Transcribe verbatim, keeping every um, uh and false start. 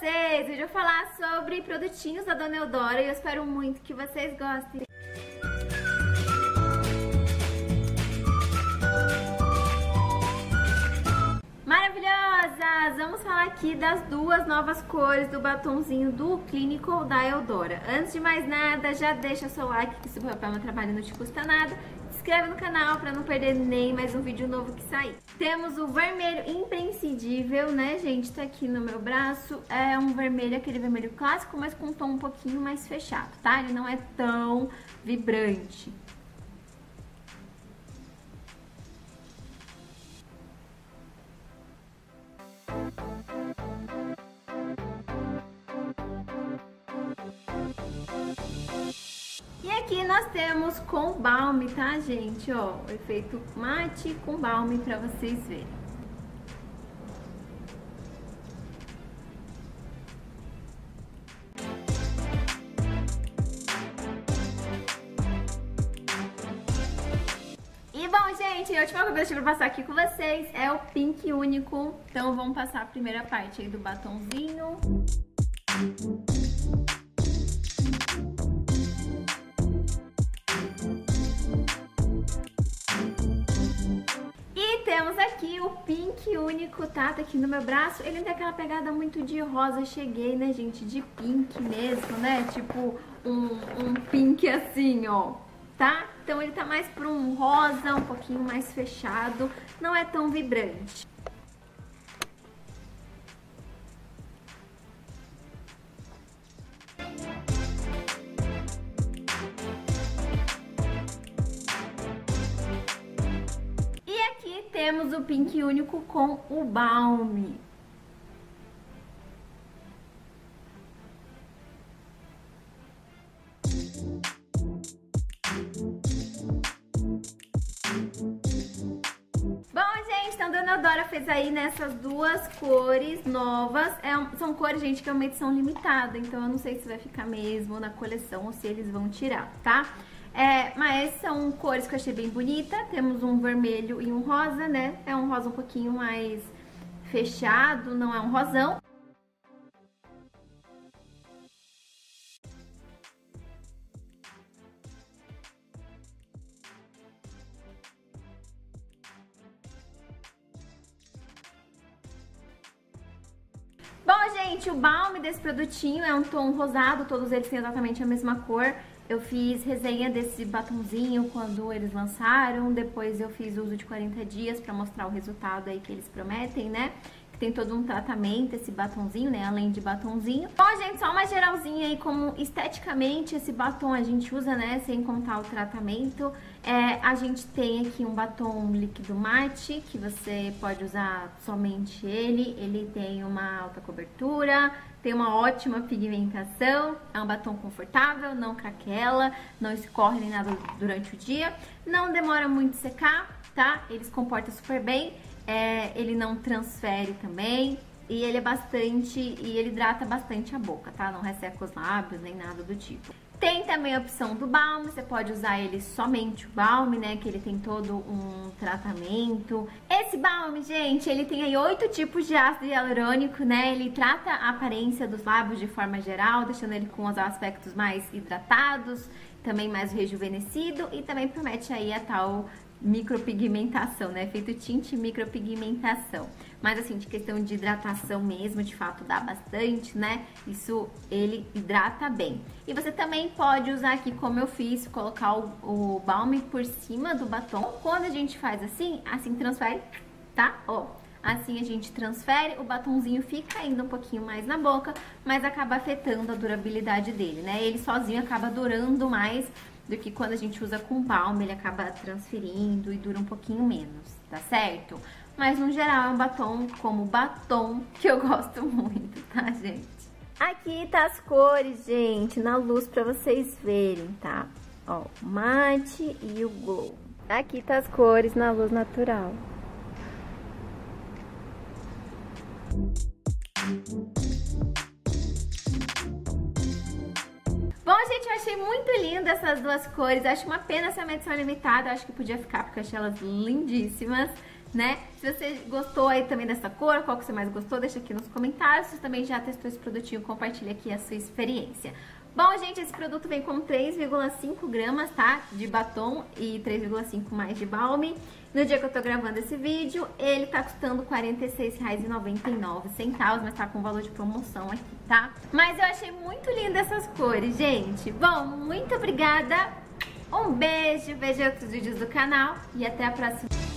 vocês! Hoje eu vou falar sobre produtinhos da Dona Eudora e eu espero muito que vocês gostem. Maravilhosas! Vamos falar aqui das duas novas cores do batonzinho do Clínico da Eudora. Antes de mais nada, já deixa seu like, que se for para meu trabalho não te custa nada. Se inscreve no canal para não perder nem mais um vídeo novo que sair. Temos o vermelho imprescindível, né, gente? Tá aqui no meu braço. É um vermelho, aquele vermelho clássico, mas com um tom um pouquinho mais fechado, tá? Ele não é tão vibrante. E aqui nós temos com balme, tá, gente? Ó, o efeito mate com balme pra vocês verem. E bom, gente, a última coisa que eu tive pra passar aqui com vocês é o Pink Único. Então vamos passar a primeira parte aí do batonzinho. Temos aqui o Pink Único, tá? Tá aqui no meu braço. Ele tem aquela pegada muito de rosa. Cheguei, né, gente? De pink mesmo, né? Tipo um, um pink assim, ó. Tá? Então ele tá mais pra um rosa, um pouquinho mais fechado. Não é tão vibrante. Temos o Pink Único com o balme. Então, Dona Eudora fez aí nessas duas cores novas. É um, são cores, gente, que é uma edição limitada. Então, eu não sei se vai ficar mesmo na coleção ou se eles vão tirar, tá? É, mas são cores que eu achei bem bonita. Temos um vermelho e um rosa, né? É um rosa um pouquinho mais fechado, não é um rosão. Bom, gente, o balme desse produtinho é um tom rosado, todos eles têm exatamente a mesma cor. Eu fiz resenha desse batonzinho quando eles lançaram, depois eu fiz uso de quarenta dias pra mostrar o resultado aí que eles prometem, né? Que tem todo um tratamento esse batonzinho, né? Além de batonzinho. Bom, gente, só uma geralzinha aí como esteticamente esse batom a gente usa, né? Sem contar o tratamento. É, a gente tem aqui um batom líquido mate, que você pode usar somente ele. Ele tem uma alta cobertura, tem uma ótima pigmentação, é um batom confortável, não craquela, não escorre nem nada durante o dia. Não demora muito secar, tá? Ele se comporta super bem, é, ele não transfere também. E ele é bastante, e ele hidrata bastante a boca, tá? Não resseca os lábios, nem nada do tipo. Tem também a opção do balme, você pode usar ele somente o balme, né? Que ele tem todo um tratamento. Esse balme, gente, ele tem aí oito tipos de ácido hialurônico, né? Ele trata a aparência dos lábios de forma geral, deixando ele com os aspectos mais hidratados, também mais rejuvenescido e também promete aí a tal micropigmentação, né? Feito tinte micropigmentação. Mas assim, de questão de hidratação mesmo, de fato dá bastante, né? Isso, ele hidrata bem. E você também pode usar aqui, como eu fiz, colocar o, o balme por cima do batom. Quando a gente faz assim, assim transfere, tá? Ó, assim a gente transfere, o batonzinho fica ainda um pouquinho mais na boca, mas acaba afetando a durabilidade dele, né? Ele sozinho acaba durando mais do que quando a gente usa com balme, ele acaba transferindo e dura um pouquinho menos, tá certo? Mas no geral é um batom como batom que eu gosto muito, tá, gente? Aqui tá as cores, gente, na luz pra vocês verem, tá? Ó, o mate e o glow. Aqui tá as cores na luz natural. Bom, gente, eu achei muito lindo essas duas cores. Acho uma pena essa edição limitada. Acho que podia ficar porque eu achei elas lindíssimas. né? Se você gostou aí também dessa cor, qual que você mais gostou, deixa aqui nos comentários. Se você também já testou esse produtinho, compartilha aqui a sua experiência. Bom, gente, esse produto vem com três vírgula cinco gramas, tá? De batom e três vírgula cinco mais de balme. No dia que eu tô gravando esse vídeo, ele tá custando quarenta e seis reais e noventa e nove centavos, mas tá com valor de promoção aqui, tá? Mas eu achei muito linda essas cores, gente. Bom, muito obrigada, um beijo, veja outros vídeos do canal e até a próxima.